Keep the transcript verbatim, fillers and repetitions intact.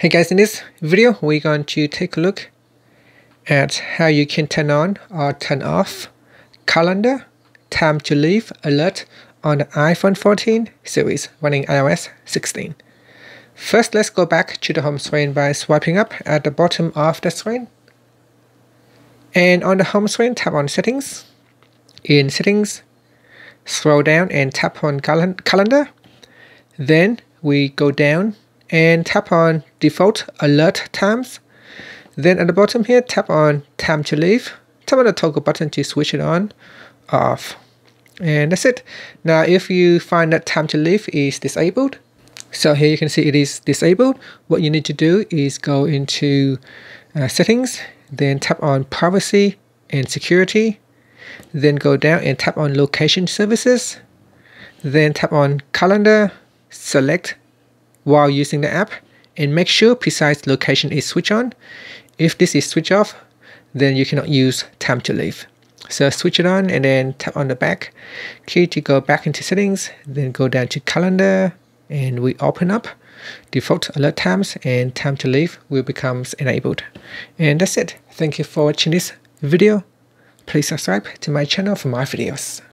Hey guys, in this video, we're going to take a look at how you can turn on or turn off calendar, time to leave alert on the iPhone fourteen series running i O S sixteen. First, let's go back to the home screen by swiping up at the bottom of the screen. And on the home screen, tap on settings. In settings, scroll down and tap on cal- calendar. Then we go down and tap on default alert times. Then at the bottom here, tap on time to leave. Tap on the toggle button to switch it on or off. And that's it. Now, if you find that time to leave is disabled, so here you can see it is disabled. What you need to do is go into uh, settings, then tap on privacy and security. Then go down and tap on location services. Then tap on calendar, select while using the app, and make sure precise location is switched on. If this is switched off, then you cannot use time to leave. So switch it on and then tap on the back key to go back into settings, then go down to calendar, and we open up default alert times, and time to leave will become enabled. And that's it. Thank you for watching this video. Please subscribe to my channel for more videos.